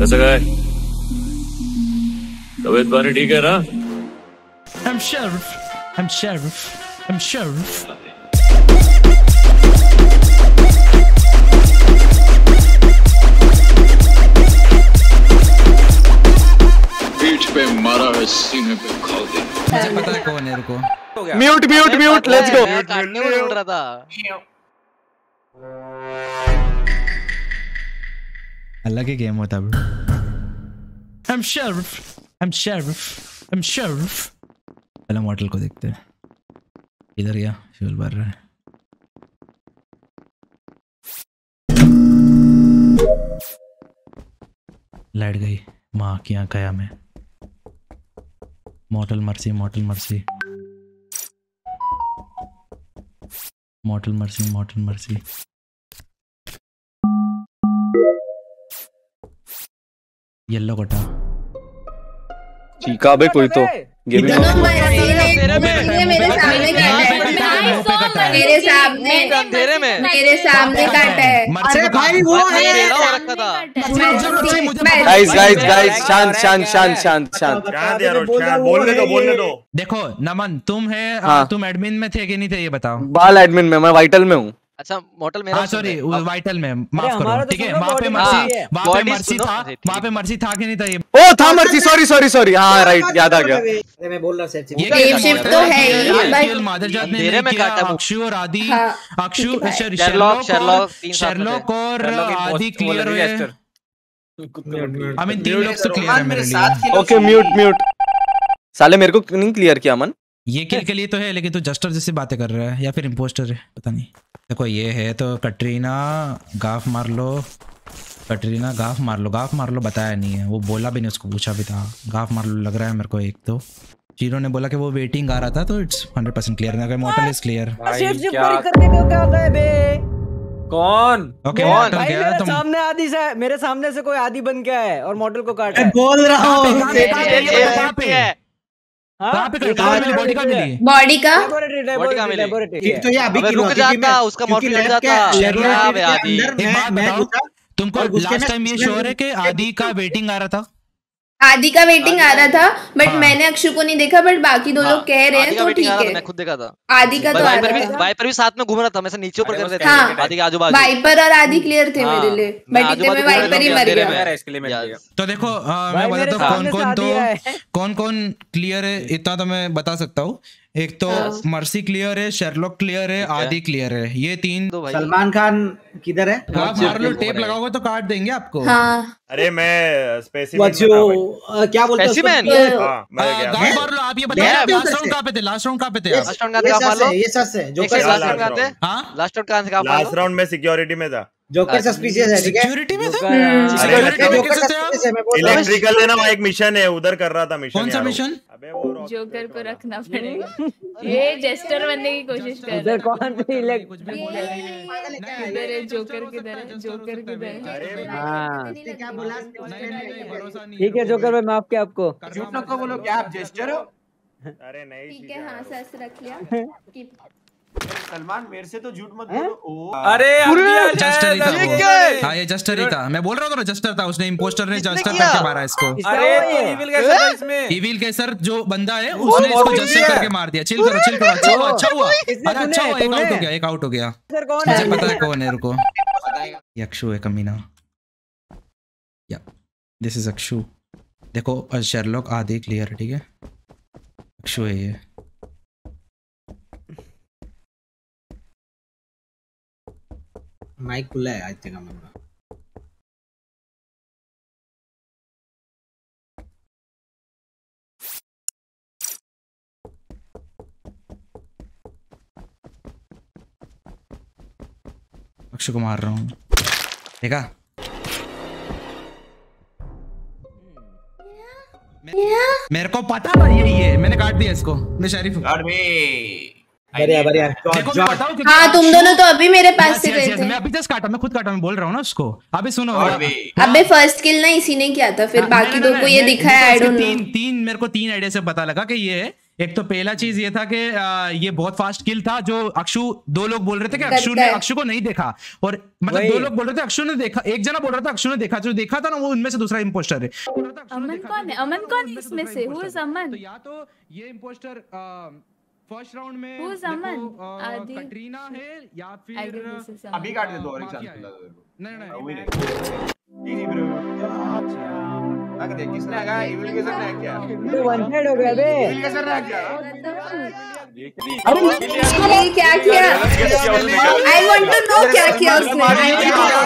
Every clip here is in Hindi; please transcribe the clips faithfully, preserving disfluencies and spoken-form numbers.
कैसा गए? तबीयत पानी ठीक है ना? I'm Sheriff. I'm Sheriff. I'm Sheriff. पीठ पे मारा है, सीने पे खा दे। मुझे पता है कौन है, रुको। Mute mute mute, let's go. काटने को ढूंढ रहा था। अलग ही गेम होता है। I'm Sheriff. I'm Sheriff. I'm Sheriff. पहले मॉर्टल को देखते हैं। इधर गया, फ्यूल भर रहा है। लाइट गई माँ की आंखया में। मॉर्टल mercy, मॉर्टल mercy, मॉर्टल mercy, मॉर्टल mercy. Yellow कोटा चीका बे कोई तो मेरे सामने मेरे सामने काटा है। अरे भाई वो है। गाइस गाइस गाइस शांत शांत शांत शांत शांत बोलने दो बोलने दो। देखो नमन तुम है, तुम एडमिन में थे कि नहीं थे ये बताओ। बाल एडमिन में, मैं वाइटल में हूँ। अच्छा मॉर्टल मेरा, सॉरी वाइटल में, माफ करो ठीक है। वहाँ पे मर्सी, वहाँ पे मर्सी था, वहाँ पे मर्सी था कि नहीं था ये? ओ था मर्सी, सॉरी सॉरी सॉरी, हाँ राइट याद आ गया। मैं बोल रहा सर ये शिफ्ट तो है ही। मादरजात ने में काटा अक्षु और आदि, अक्षु शेरलॉक शेरलॉक और आदि क्लियर हुए। आई मीन तीन लोग तो क्लियर है मेरे लिए। Okay mute mute. साले मेरे को नहीं क्लियर किया अमन। ये किल के लिए तो है लेकिन तू जस्टर जैसी बातें कर रहा है या फिर इम्पोस्टर है पता नहीं। देखो ये है तो कटरीना गाफ मार लो, कटरीना गाफ मार लो, गाफ मार लो बताया नहीं है, वो बोला भी नहीं, उसको पूछा भी था गाफ मार लो लग रहा है मेरे को। एक तो जीरो ने बोला कि वो वेटिंग आ रहा था तो इट्स हंड्रेड परसेंट क्लियर ना। मॉर्टल इज क्लियर। कौन ओके okay, सामने आदि से, मेरे सामने से कोई आदि बन गया है और मॉर्टल को काट बोल रहा हूँ। बॉडी बॉडी का बॉडी का मिली तो ये अभी रुक जाता, उसका मॉडल लग जाता। तुमको लास्ट टाइम ये शोर है कि आदि का वेटिंग आ रहा था, आदि का वेटिंग आ रहा था बट मैंने अक्षु को नहीं देखा, बट बाकी दो लोग कह रहे हैं तो ठीक है। मैं खुद देखा था आदि का, तो वाइपर भी वाइपर भी साथ में घूम रहा था, मैं से नीचे ऊपर कर रहे थे आदि के आजू बाजू। वाइपर और आदि क्लियर थे मेरे लिए बट इतने में वाइपर ही मर गया। तो देखो मैं बताता हूं कौन कौन तो कौन कौन क्लियर है, इतना तो मैं बता सकता हूँ। एक तो मर्सी क्लियर है, शेरलॉक क्लियर है, आदि क्लियर है, ये तीन। सलमान खान किधर है? आप मार लो, टेप लगाओगे तो काट देंगे आपको। हाँ। अरे मैं स्पेसिमैन क्या बोलते हैं स्पेसिमैन? गाड़ी मार लो आप, ये बताओ लास्ट राउंड कहाँ पे थे? लास्ट राउंड कहाँ पे थे? लास्ट राउंड कहाँ पे थे? ये सच है जो कर लास्ट राउंड कहाँ थे? हाँ लास्ट राउंड कहाँ से कहाँ? लास्ट राउंड में सिक्योरिटी में था। जोकर सस्पिशियस है ठीक है, सिक्योरिटी में था। इलेक्ट्रिकल है ना, वहाँ एक मिशन है उधर कर रहा था। मिशन कौन सा मिशन? जोकर को रखना पड़ेगा, ये जेस्टर बनने की कोशिश कर रहा है। कौन सी इलेक्ट्रिकल? जोकर किधर है? जोकर किधर है? ठीक है जोकर भाई माफ किया आपको। झूठ को बोलो क्या आप जेस्टर हो? अरे नहीं ठीक है हाँ सच रख लिया। सलमान मेरे से तो झूठ मत बोलो। अरे जस्टर ही था, हाँ ये जस्टर ही था, मैं बोल रहा था ना जस्टर था। उसने इम्पोस्टर ने जस्टर करके मारा इसको। अरे इविल कैसर था इसमें, इविल कैसर जो बंदा है उसने इसको जस्टर करके मार दिया। चिल करो चिल करो, अच्छा हुआ अच्छा हुआ अच्छा हुआ, एक आउट हो गया एक आउट हो गया। मुझे पता है कौन है, रुको ये अक्षु है कमीना। या दिस इज अक्षु। देखो शेरलॉक आदि क्लियर ठीक है, अक्षु है ये। माइक खुला है आई थिंक हमारा। अक्षु को मार रहा हूँ देखा। मेरे को पता था ये ये मैंने काट दिया इसको। मैं शरीफ हूँ। बढ़िया बढ़िया। हाँ तुम दोनों तो अभी मेरे पास से गए थे। मैं अभी जस्ट काटा, मैं खुद काटा, मैं बोल रहा हूँ ना उसको। अभी सुनो अबे फर्स्ट किल ना इसी ने किया था, फिर बाकी दो को ये दिखा है। आई डोंट नो, तीन तीन मेरे को तीन आइडिया से पता लगा कि ये है। एक तो पहला चीज ये था कि ये बहुत फास्ट किल था, जो अक्षु, दो लोग बोल रहे थे कि अक्षु ने अक्षु को नहीं देखा, और मतलब दो लोग बोल रहे थे अक्षु ने देखा, एक जना बोल रहा था अक्षु ने देखा, जो देखा था ना वो उनमें से दूसरा इंपोस्टर है। अमन कौन है? अमन कौन है इसमें से? Who is Aman? तो या तो ये इंपोस्टर फर्स्ट राउंड में हु इज अमन, कैटरीना है या फिर अभी काट दे दो और एक चांस दो। नहीं नहीं इजी ब्रो, अच्छा आगे देख किसने आगा इन्वेस्टिगेशन ने किया, ये वन साइड हो गया बे, इन्वेस्टिगेशन ने किया। अरे ये क्या किया? आई वांट टू नो क्या किया उसने।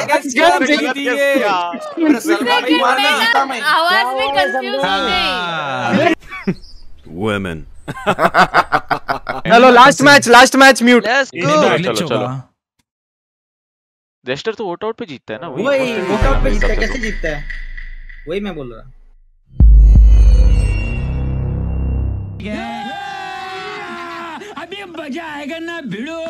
गन फेंकी है उसने, मारना था मैं, आवाज में कंफ्यूज नहीं। वुमेन चलो last match, last match mute, चलो चलो। डेस्टर तो वोट आउट पे जीतता है ना, वही वोट आउट पे जीतता है, कैसे जीतता है वही मैं बोल रहा। अभी मजा आएगा ना भिड़ो।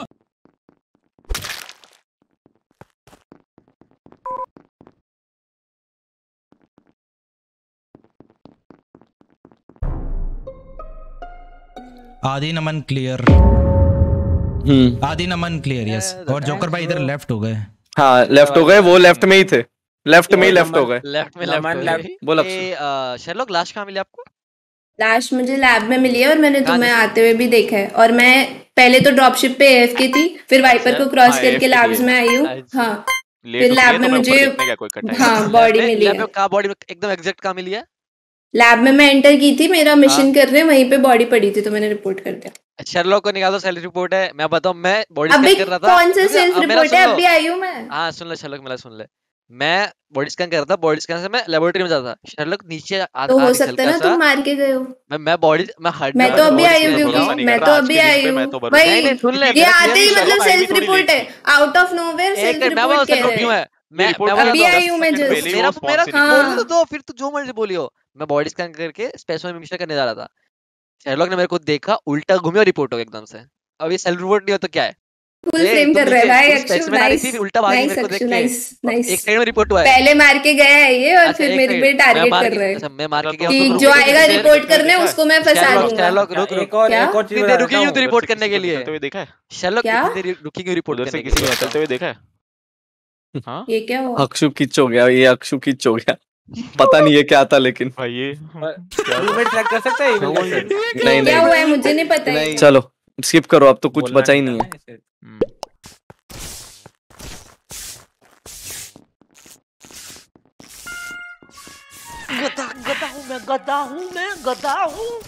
आदि नमन क्लियर, हम्म आदि नमन क्लियर, यस। और जोकर भाई इधर लेफ्ट हो गए। हाँ लेफ्ट हो गए, वो लेफ्ट में ही थे, लेफ्ट में लेफ्ट हो गए, लेफ्ट में लेफ्ट। बोल अक्षय, शेरलॉक लाश कहाँ मिली आपको? लाश मुझे लैब में मिली है, और मैंने तुम्हें आते हुए भी देखा है, और मैं पहले तो ड्रॉपशिप पे एएफके थी, फिर वाइपर को क्रॉस करके लैब्स में आई हूँ। हाँ फिर लैब में मुझे हाँ बॉडी मिली है। कहाँ बॉडी? एकदम एग्जैक्ट कहाँ मिली है? लैब में मैं एंटर की थी, मेरा मिशन कर रहे हैं, वहीं पे बॉडी पड़ी थी, तो मैंने रिपोर्ट कर दिया। शेरलॉक को निकालो, सेल्फ रिपोर्ट है। मैं बताऊँ, मैं बॉडी स्कैन कर रहा था। कौन सा सेल्फ रिपोर्ट है? अभी आई हूँ मैं। हाँ सुन लो शेरलॉक, मेरा सुन ले। मैं बॉडी स्कैन कर रहा था, बॉडी स्कैन से मैं लेबोरेटरी में जाता, शेरलॉक नीचे आता। तो हो सकता है ना तुम मार के गए हो। मैं मैं बॉडी मैं हार्ट मैं तो अभी आई हूं, क्योंकि मैं तो अभी आई हूं भाई। सुन ले, ये आते ही मतलब सेल्फ रिपोर्ट है, out of nowhere self report कह रहा है। मैं अभी आई हूं, मैं मेरा मेरा बोल दो, फिर तू जो मर्जी बोलियो। मैं बॉडी स्कैन करके स्पेस में मिशन करने जा रहा था, शेरलॉक ने मेरे को देखा, उल्टा घूमे और रिपोर्ट हो गया एकदम से। अब ये सेल्फ रिपोर्ट नहीं हो तो क्या है? फुल फ्रेम कर रहा है भाई एक्चुअली, नाइस उल्टा बात मेरे को देख के, नाइस नाइस। एक साइड में रिपोर्ट हुआ है, पहले मार के गया है ये, और फिर मेरे पे टारगेट कर रहा है। अच्छा मैं मार के गया कि जो आएगा रिपोर्ट करने उसको मैं फंसा दूंगा। शेरलॉक रुक रुक, एक और चीज रुकी हुई तो रिपोर्ट करने के लिए तो ये देखा है शेरलॉक कितनी रुकी हुई रिपोर्ट करने के लिए, किसी को चलते हुए देखा है। हां ये क्या हुआ? अक्षु किच हो गया, ये अक्षु किच हो गया, पता नहीं है क्या था, लेकिन भाई ये इवेंट ट्रैक कर सकता है। नहीं नहीं क्या हुआ है मुझे नहीं पता है, चलो स्किप करो, अब तो कुछ बचा ही नहीं है। गधा गधा हूँ मैं, गधा हूँ मैं, गधा हूँ।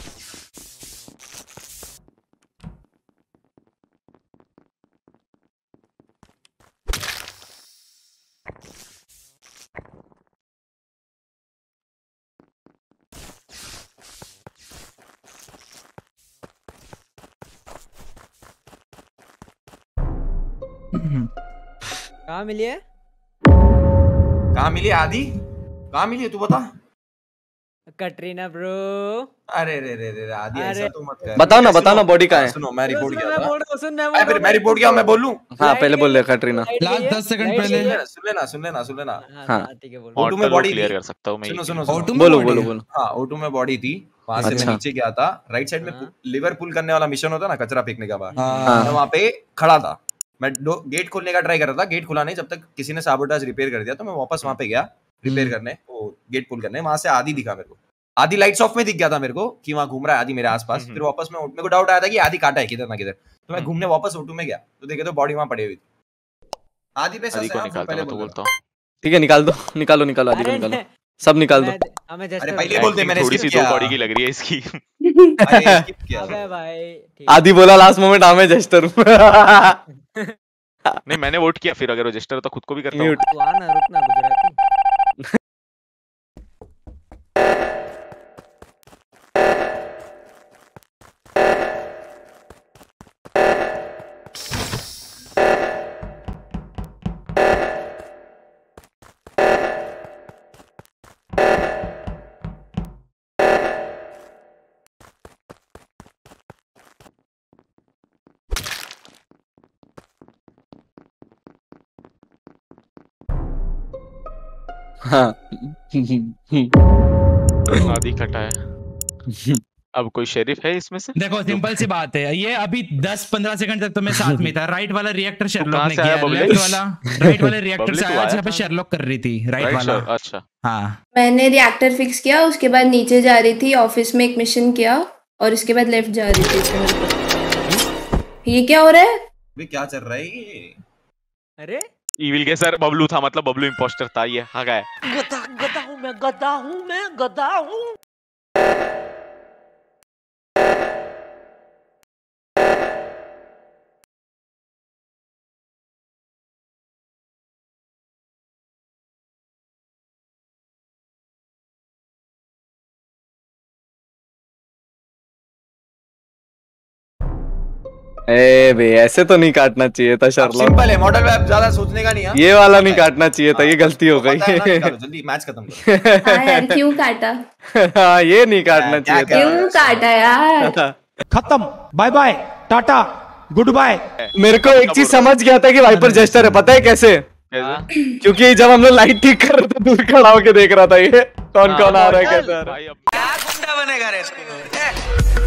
कहाँ मिली है? कहाँ मिली आदि? कहाँ मिली है तू बता? Katrina bro. अरे रे रे रे आदि ऐसा तो मत कर। बताओ ना बताओ ना बॉडी कहाँ है? सुनो मैं रिपोर्ट किया था। सुन मैं बोल मैं रिपोर्ट किया, मैं बोलूँ? हाँ पहले बोल ले कटरीना। लास्ट दस सेकंड पहले। सुन लेना सुन लेना सुन लेना। हाँ ठीक है बोल। ओटू में बॉडी क्लियर कर सकता हूँ मैं। सुनो सुनो बोलो बोलो बोलो। हाँ ओटू में बॉडी थी, वहाँ से मैं नीचे गया था, राइट साइड में लिवर पुल करने वाला मिशन होता है ना कचरा फेंकने का, बाहर वहाँ पे खड़ा था मैं, गेट खोलने का ट्राई कर रहा था, गेट खुला नहीं जब तक किसी ने साबोटाज रिपेयर कर दिया, तो मैं वापस वहां पे गया रिपेयर करने, वो गेट पुल करने। वहां से आदि दिखा मेरे को, आदि लाइट्स ऑफ में दिख गया था मेरे को कि वहां घूम रहा है आदि मेरे आसपास। फिर वापस मैं, मेरे को डाउट आया था कि आदि काटा है किधर ना किधर, तो मैं घूमने वापस ओटू में गया, तो देखे तो बॉडी वहां पड़ी हुई थी। आदि पे पहले बोलता हूँ ठीक है, निकाल दो, निकालो निकालो आदि को निकालो, सब निकाल दो। अरे पहले बोलते मैंने, थोड़ी सी दो बॉडी की लग रही है इसकी। अरे स्किप किया भाई, आदि बोला लास्ट मोमेंट आमे जेस्टर। नहीं मैंने वोट किया, फिर अगर रजिस्टर तो खुद को भी करता हूं। रुकना रुकना गुजराती। हाँ आदि कटा है। अब कोई शेरिफ है इसमें से? देखो सिंपल सी बात है, ये अभी दस पंद्रह सेकंड तक तो मैं साथ में था। राइट वाला रिएक्टर शेरलॉक ने किया, लेफ्ट वाला राइट वाले रिएक्टर से आया जहां पे शेरलॉक कर रही थी, राइट वाला। अच्छा हां, मैंने रिएक्टर फिक्स किया, उसके बाद नीचे जा रही थी ऑफिस में, एक मिशन किया और इसके बाद लेफ्ट जा रही थी। ये क्या हो रहा है? अबे क्या चल रहा है ये? अरे इविल के सर बबलू था, मतलब बबलू इंपोस्टर था। ये हां गए, गधा गधा हूं मैं, गधा हूं मैं, गधा हूं। ए बे ऐसे तो नहीं काटना चाहिए था शार्लॉक। सिंपल है, मॉडल मैप ज्यादा सोचने का नहीं है। ये वाला नहीं काटना चाहिए था, ये गलती हो गई। जल्दी मैच खत्म करो। हाँ यार क्यों काटा? हाँ ये नहीं काटना चाहिए था। क्यों काटा यार? खत्म, bye bye, tata, good bye. मेरे को एक चीज समझ गया था कि वाइपर जेस्टर है, पता है कैसे? क्योंकि जब हम लोग लाइट ठीक कर रहे थे दूर खड़ा होकर देख रहा था ये कौन कौन आ रहा है, कैसा बनेगा।